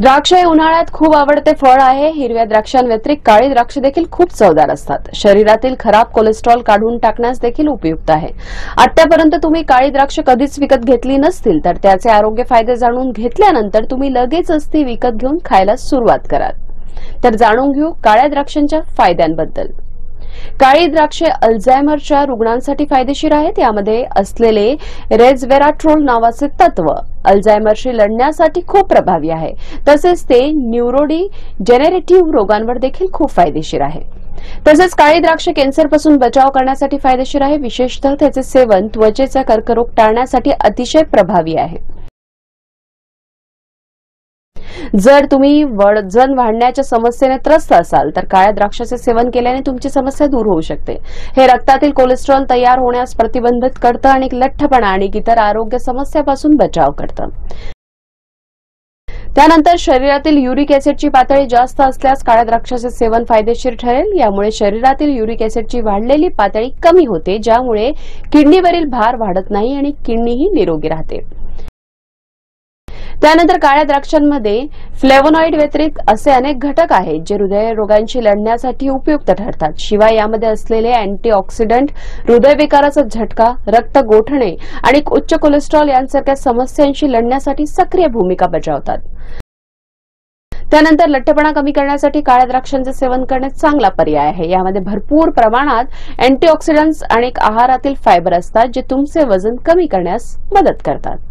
द्राक्ष हे उन्हाळ्यात खूप आवडते फळ आहे. हिरव्या द्राक्षांव्यतिरिक्त काळी द्राक्ष देखील खूप चवदार असतात. शरीरातील खराब कोलेस्ट्रॉल काढून टाकण्यास देखील उपयुक्त आहे. आतापर्यंत तुम्ही काळी द्राक्ष कधीच विकत घेतली नसतील तर त्याचे आरोग्य फायदे जाणून घेतल्यानंतर तुम्ही लगेचच ती विकत घेऊन खायला सुरुवात करा. तर जाणून घेऊ काळ्या द्राक्षांच्या फायद्यांबद्दल. काळी द्राक्षे अल्झायमरच्या रुग्णांसाठी फायदेशीर आहेत. यामध्ये असलेले रेझ्वेराट्रोल नावाचे तत्व अल्झायमरशी लढण्यासाठी खूप प्रभावी आहे. तसेच ते न्यूरोडी जेनेरेटिव्ह रोगांवर देखील खूप फायदेशीर आहे. तसेच काळी द्राक्ष कॅन्सरपासून बचाव करण्यासाठी फायदेशीर आहे. विशेषतः त्याचे सेवन त्वचेचा कर्करोग टाळण्यासाठी अतिशय प्रभावी आहे. जर तुम्ही वजन वाढण्याच्या समस्येने त्रस्त असाल तर काळ्या द्राक्षाचे सेवन केल्याने तुमची समस्या दूर होऊ शकते. हे रक्तातील कोलेस्ट्रॉल तयार होण्यास प्रतिबंधित करतं आणि लठ्ठपणा आणि इतर आरोग्य समस्यांपासून बचाव करतं. त्यानंतर शरीरातील युरिक ऍसिडची पातळी जास्त असल्यास काळ्या द्राक्षाचे सेवन फायदेशीर ठरेल. यामुळे शरीरातील युरिक ऍसिडची वाढलेली पातळी कमी होते, ज्यामुळे किडनीवरील भार वाढत नाही आणि किडनीही निरोगी राहते. त्यानंतर काळ्या द्राक्षांमध्ये फ्लेवोनॉइड व्यतिरिक्त असे अनेक घटक आहेत जे हृदयरोगांशी लढण्यासाठी उपयुक्त ठरतात. शिवाय यामध्ये असलेले अँटीऑक्सिडंट हृदयविकाराचा झटका, रक्त गोठणे आणि उच्च कोलेस्ट्रॉल यांसारख्या समस्यांशी लढण्यासाठी सक्रिय भूमिका बजावतात. त्यानंतर लठ्ठपणा कमी करण्यासाठी काळ्या द्राक्षांचे सेवन करणे चांगला पर्याय आहे. यामध्ये भरपूर प्रमाणात अँटीऑक्सिडंट्स आणि आहारातील फायबर असतात जे तुमचे वजन कमी करण्यास मदत करतात.